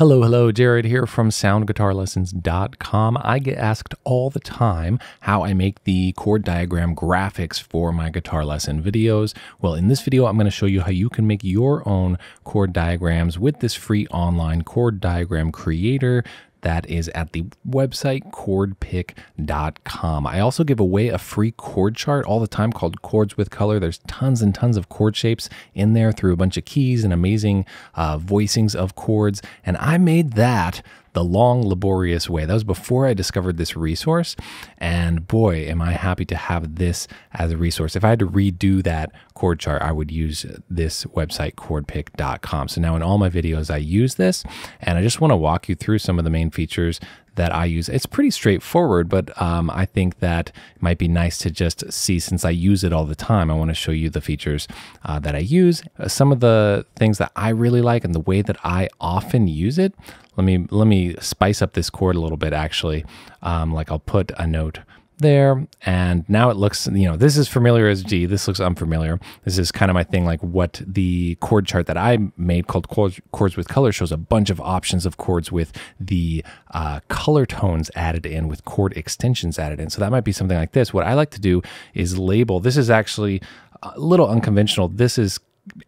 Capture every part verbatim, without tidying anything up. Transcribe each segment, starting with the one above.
Hello, hello, Jared here from Sound Guitar Lessons dot com. I get asked all the time how I make the chord diagram graphics for my guitar lesson videos. Well, in this video, I'm going to show you how you can make your own chord diagrams with this free online chord diagram creator that is at the website Chordpic dot com. I also give away a free chord chart all the time called Chords with Color. There's tons and tons of chord shapes in there through a bunch of keys and amazing uh, voicings of chords. And I made that the long, laborious way. That was before I discovered this resource. And boy, am I happy to have this as a resource. If I had to redo that chord chart, I would use this website, Chordpic dot com. So now in all my videos, I use this. And I just want to walk you through some of the main features that I use. It's pretty straightforward, but um, I think that it might be nice to just see, since I use it all the time, I want to show you the features uh, that I use. Uh, some of the things that I really like and the way that I often use it. Let me, let me spice up this chord a little bit, actually. Um, like I'll put a note there, and now it looks, you know, this is familiar as G, this looks unfamiliar. This is kind of my thing, like what the chord chart that I made called Chords, Chords with Color shows a bunch of options of chords with the uh, color tones added in, with chord extensions added in. So that might be something like this. What I like to do is label. This is actually a little unconventional. This is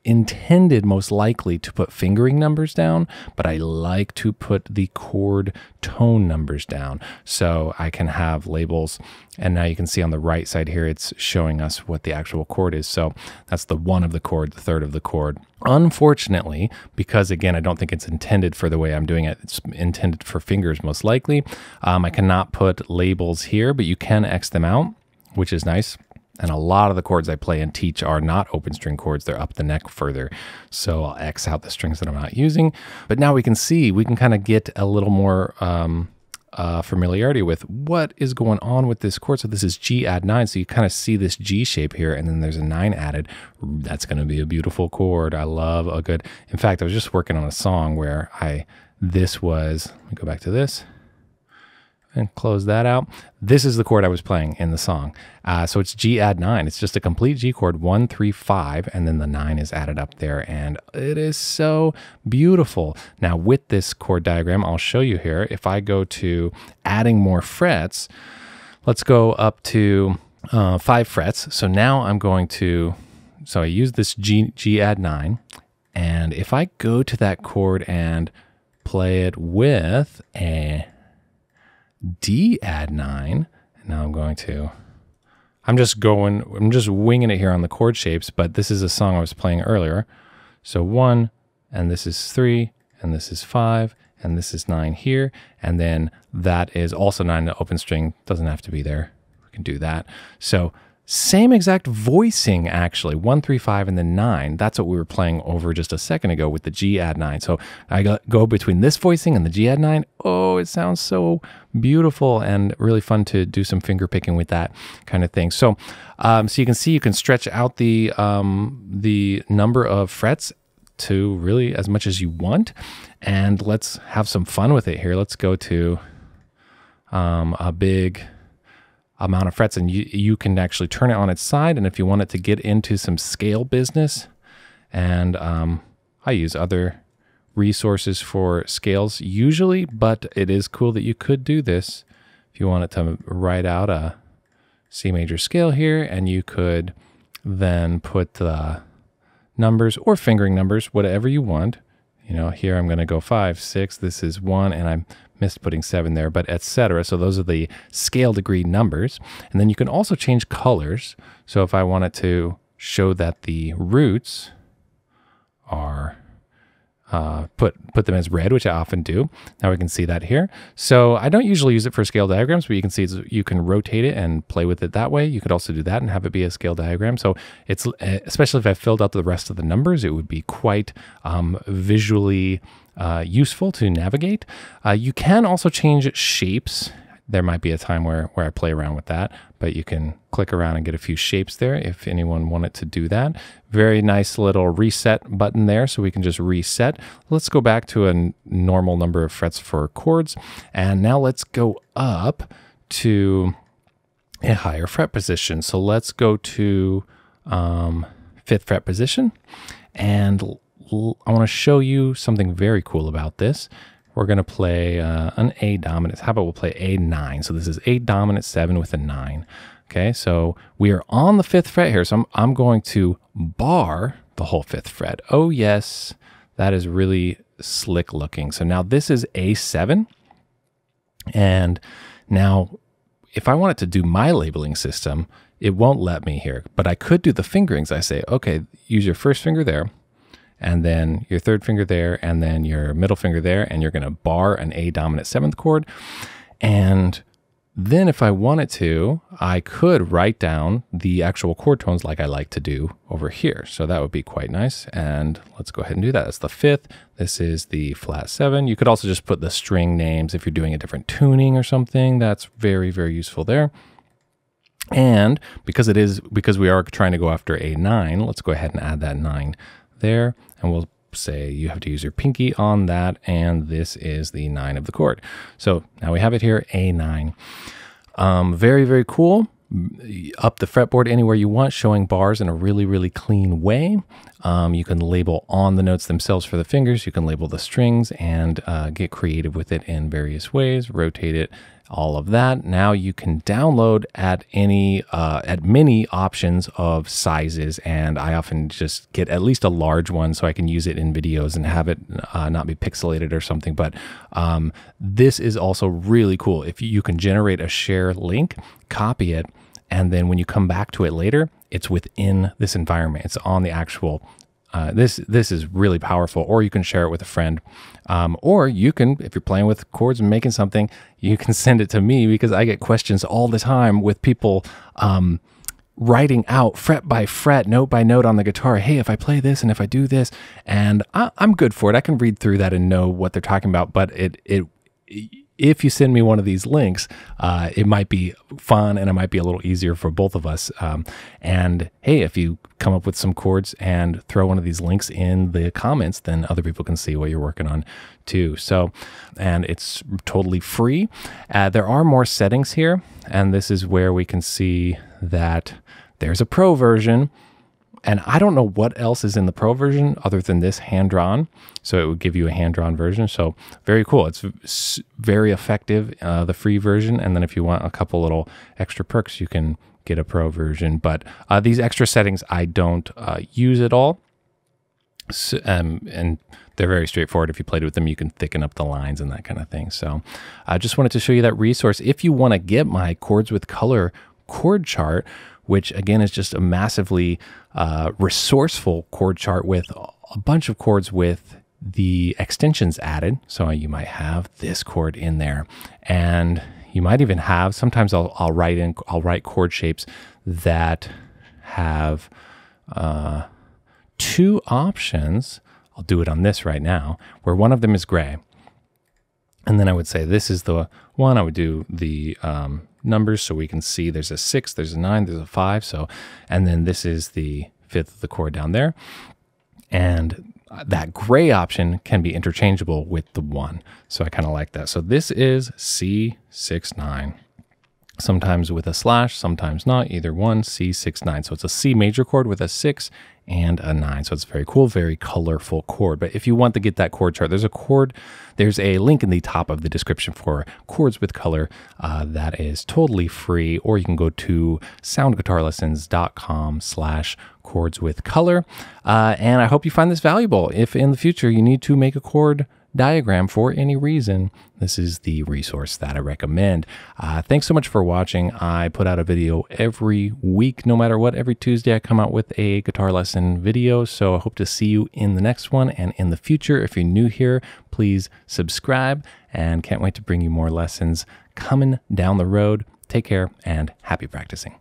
intended most likely to put fingering numbers down, but I like to put the chord tone numbers down, so I can have labels. And now you can see on the right side here, it's showing us what the actual chord is. So that's the one of the chord, the third of the chord. Unfortunately, because again, I don't think it's intended for the way I'm doing it, it's intended for fingers most likely. Um, I cannot put labels here, but you can X them out, which is nice. And a lot of the chords I play and teach are not open string chords. They're up the neck further. So I'll X out the strings that I'm not using. But now we can see, we can kind of get a little more um, uh, familiarity with what is going on with this chord. So this is G add nine. So you kind of see this G shape here, and then there's a nine added. That's going to be a beautiful chord. I love a good, in fact, I was just working on a song where I, this was, let me go back to this and close that out. This is the chord I was playing in the song. Uh, so it's G add nine. It's just a complete G chord, one, three, five, and then the nine is added up there, and it is so beautiful. Now with this chord diagram, I'll show you here, if I go to adding more frets, let's go up to uh, five frets. So now I'm going to, so I use this G, G add nine, and if I go to that chord and play it with a D add nine, and now I'm going to, I'm just going, I'm just winging it here on the chord shapes, but this is a song I was playing earlier. So one, and this is three, and this is five, and this is nine here, and then that is also nine, the open string doesn't have to be there. We can do that. So same exact voicing, actually, one, three, five, and then nine. That's what we were playing over just a second ago with the G add nine. So I go between this voicing and the G add nine. Oh, it sounds so beautiful and really fun to do some finger picking with that kind of thing. So, um, so you can see you can stretch out the um, the number of frets to really as much as you want. And let's have some fun with it here. Let's go to um, a big amount of frets, and you, you can actually turn it on its side. And if you want it to get into some scale business, and um, I use other resources for scales usually, but it is cool that you could do this. If you want it to write out a C major scale here, and you could then put the numbers or fingering numbers, whatever you want. You know, here I'm going to go five, six, this is one, and I'm missed putting seven there, but et cetera. So those are the scale degree numbers. And then you can also change colors. So if I wanted to show that the roots are, uh, put, put them as red, which I often do. Now we can see that here. So I don't usually use it for scale diagrams, but you can see it's, you can rotate it and play with it that way. You could also do that and have it be a scale diagram. So it's, especially if I filled out the rest of the numbers, it would be quite um, visually Uh, useful to navigate. Uh, you can also change shapes. There might be a time where, where I play around with that, but you can click around and get a few shapes there if anyone wanted to do that. Very nice little reset button there, so we can just reset. Let's go back to a normal number of frets for chords. And now let's go up to a higher fret position. So let's go to um, fifth fret position, and I want to show you something very cool about this. we're going to play uh, an A dominant. How about we'll play A nine? So this is A dominant seven with a nine. Okay, so we are on the fifth fret here. So I'm, I'm going to bar the whole fifth fret. Oh yes, that is really slick looking. So now this is A seven. And now if I wanted to do my labeling system, it won't let me here, but I could do the fingerings. I say, okay, use your first finger there, and then your third finger there, and then your middle finger there, and you're gonna bar an A dominant seventh chord. And then if I wanted to, I could write down the actual chord tones like I like to do over here. So that would be quite nice. And let's go ahead and do that. That's the fifth. This is the flat seven. You could also just put the string names if you're doing a different tuning or something. That's very, very useful there. And because it is, because we are trying to go after A nine, let's go ahead and add that nine there. And we'll say you have to use your pinky on that, and this is the nine of the chord. So now we have it here, A nine. Um, very, very cool. Up the fretboard anywhere you want, showing bars in a really, really clean way. Um, you can label on the notes themselves for the fingers, you can label the strings, and uh, get creative with it in various ways, rotate it, all of that. Now you can download at any, uh, at many options of sizes, and I often just get at least a large one so I can use it in videos and have it uh, not be pixelated or something. But um, this is also really cool. If you can generate a share link, copy it, and then when you come back to it later, it's within this environment. It's on the actual, uh, this this is really powerful. Or you can share it with a friend. Um, or you can, if you're playing with chords and making something, you can send it to me, because I get questions all the time with people um, writing out fret by fret, note by note on the guitar. Hey, if I play this and if I do this, and I, I'm good for it. I can read through that and know what they're talking about, but it, it, it if you send me one of these links, uh, it might be fun and it might be a little easier for both of us. Um, and hey, if you come up with some chords and throw one of these links in the comments, then other people can see what you're working on too. So, and it's totally free. Uh, there are more settings here, and this is where we can see that there's a pro version. And I don't know what else is in the pro version other than this hand-drawn. So it would give you a hand-drawn version. So very cool. It's very effective, uh, the free version. And then if you want a couple little extra perks, you can get a pro version. But uh, these extra settings, I don't uh, use at all. So, um, and they're very straightforward. If you played with them, you can thicken up the lines and that kind of thing. So I just wanted to show you that resource. If you want to get my Chords with Color chord chart, which again is just a massively uh, resourceful chord chart with a bunch of chords with the extensions added. So you might have this chord in there, and you might even have, sometimes I'll, I'll write in, I'll write chord shapes that have uh, two options. I'll do it on this right now, where one of them is gray. And then I would say, this is the one, I would do the um, numbers so we can see there's a six, there's a nine, there's a five. So, and then this is the fifth of the chord down there. And that gray option can be interchangeable with the one. So I kind of like that. So this is C six nine. Sometimes with a slash, sometimes not, either one, C six nine. So it's a C major chord with a six and a nine. So it's a very cool, very colorful chord. But if you want to get that chord chart, there's a chord, there's a link in the top of the description for Chords with Color uh, that is totally free, or you can go to sound guitar lessons dot com slash chords with color. Uh, and I hope you find this valuable. If in the future you need to make a chord diagram for any reason, this is the resource that I recommend. Uh, thanks so much for watching. I put out a video every week, no matter what. Every Tuesday I come out with a guitar lesson video, so I hope to see you in the next one and in the future. If you're new here, please subscribe, and can't wait to bring you more lessons coming down the road. Take care and happy practicing.